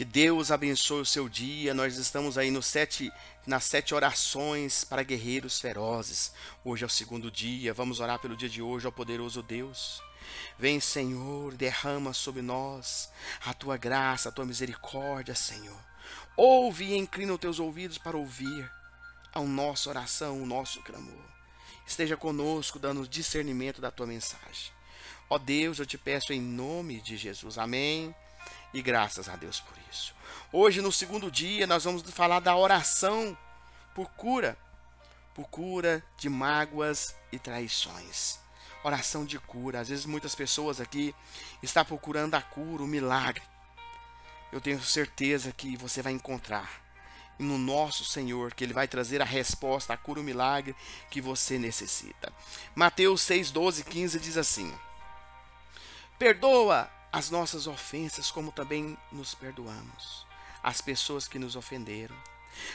Que Deus abençoe o seu dia. Nós estamos aí nas sete orações para guerreiros ferozes. Hoje é o segundo dia. Vamos orar pelo dia de hoje, ó poderoso Deus. Vem, Senhor, derrama sobre nós a tua graça, a tua misericórdia, Senhor. Ouve e inclina os teus ouvidos para ouvir a nossa oração, o nosso clamor. Esteja conosco, dando discernimento da tua mensagem. Ó Deus, eu te peço em nome de Jesus. Amém. E graças a Deus por isso. Hoje, no segundo dia, nós vamos falar da oração por cura de mágoas e traições. Oração de cura. Às vezes muitas pessoas aqui estão procurando a cura, o milagre. Eu tenho certeza que você vai encontrar no nosso Senhor, que Ele vai trazer a resposta, a cura, o milagre que você necessita. Mateus 6:12-15 diz assim: perdoa as nossas ofensas, como também nos perdoamos as pessoas que nos ofenderam.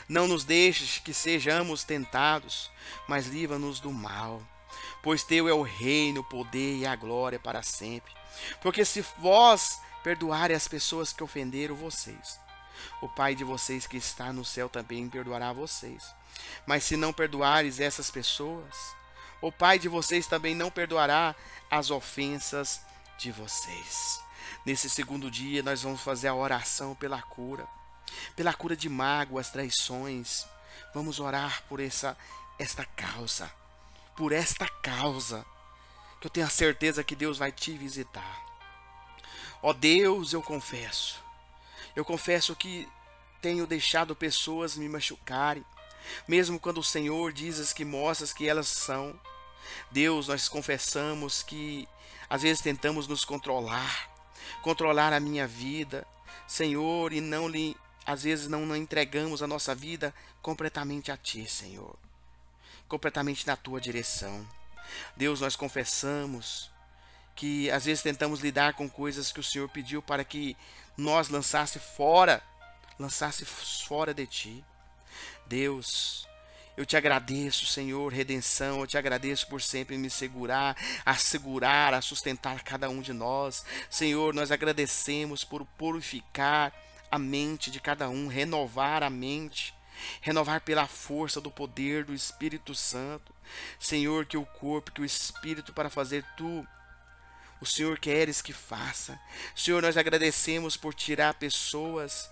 Não nos deixes que sejamos tentados, mas livra-nos do mal. Pois teu é o reino, o poder e a glória para sempre. Porque se vós perdoarem as pessoas que ofenderam vocês, o Pai de vocês que está no céu também perdoará vocês. Mas se não perdoares essas pessoas, o Pai de vocês também não perdoará as ofensas de vocês. Nesse segundo dia, nós vamos fazer a oração pela cura de mágoas, traições. Vamos orar por esta causa, que eu tenho a certeza que Deus vai te visitar. Ó Deus, eu confesso que tenho deixado pessoas me machucarem, mesmo quando o Senhor diz que mostras que elas são. Deus, nós confessamos que às vezes tentamos nos controlar a minha vida, Senhor, e às vezes não entregamos a nossa vida completamente a Ti, Senhor, completamente na Tua direção. Deus, nós confessamos que às vezes tentamos lidar com coisas que o Senhor pediu para que nós lançasse fora de Ti. Deus, eu te agradeço, Senhor, redenção. Eu te agradeço por sempre me segurar, a sustentar cada um de nós. Senhor, nós agradecemos por purificar a mente de cada um, renovar a mente, renovar pela força do poder do Espírito Santo. Senhor, que o corpo, que o Espírito, para fazer Tu, o Senhor, queres que faça. Senhor, nós agradecemos por tirar pessoas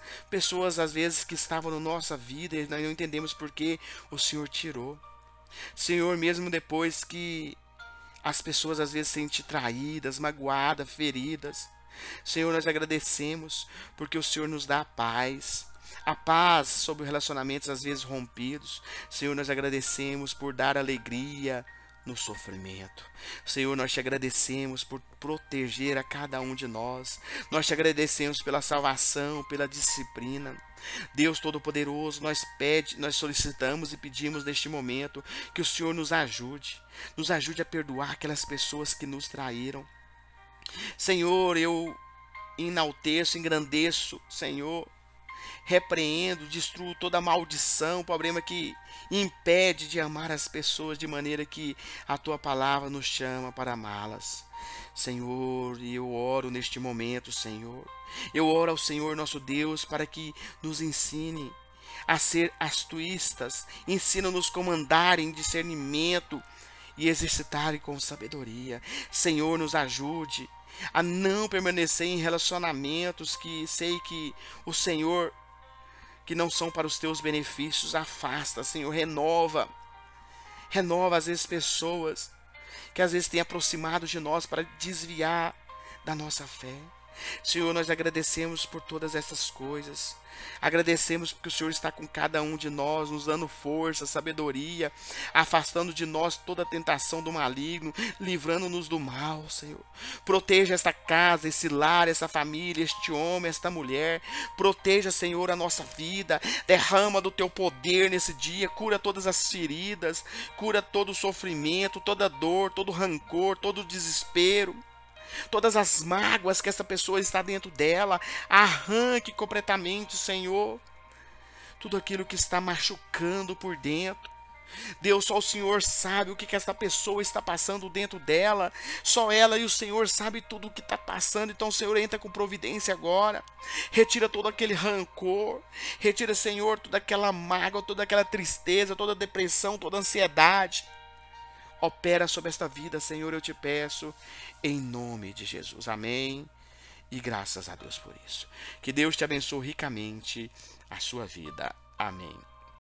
às vezes que estavam na nossa vida e nós não entendemos por que o Senhor tirou. Senhor, mesmo depois que as pessoas às vezes se sentem traídas, magoadas, feridas, Senhor, nós agradecemos porque o Senhor nos dá a paz sobre relacionamentos às vezes rompidos. Senhor, nós agradecemos por dar alegria no sofrimento. Senhor, nós te agradecemos por proteger a cada um de nós. Nós te agradecemos pela salvação, pela disciplina. Deus Todo-Poderoso, nós solicitamos e pedimos neste momento que o Senhor nos ajude a perdoar aquelas pessoas que nos traíram. Senhor, eu enalteço, engrandeço, Senhor, repreendo, destruo toda maldição, o problema que impede de amar as pessoas, de maneira que a Tua palavra nos chama para amá-las. Senhor, eu oro neste momento, Senhor. Eu oro ao Senhor nosso Deus para que nos ensine a ser astuístas, ensina-nos a comandar em discernimento e exercitar com sabedoria. Senhor, nos ajude a não permanecer em relacionamentos que sei que o Senhor, que não são para os teus benefícios. Afasta, Senhor, renova às vezes pessoas que às vezes têm aproximado de nós para desviar da nossa fé. Senhor, nós agradecemos por todas essas coisas. Agradecemos porque o Senhor está com cada um de nós, nos dando força, sabedoria, afastando de nós toda a tentação do maligno, livrando-nos do mal, Senhor. Proteja esta casa, esse lar, essa família, este homem, esta mulher. Proteja, Senhor, a nossa vida. Derrama do Teu poder nesse dia. Cura todas as feridas, cura todo o sofrimento, toda a dor, todo o rancor, todo o desespero, todas as mágoas que essa pessoa está dentro dela. Arranque completamente, Senhor, tudo aquilo que está machucando por dentro, Deus, só o Senhor sabe o que essa pessoa está passando dentro dela. Só ela e o Senhor sabe tudo o que está passando. Então, Senhor, entra com providência agora. Retira todo aquele rancor. Retira, Senhor, toda aquela mágoa, toda aquela tristeza, toda a depressão, toda a ansiedade. Opera sobre esta vida, Senhor, eu te peço, em nome de Jesus. Amém. E graças a Deus por isso. Que Deus te abençoe ricamente a sua vida. Amém.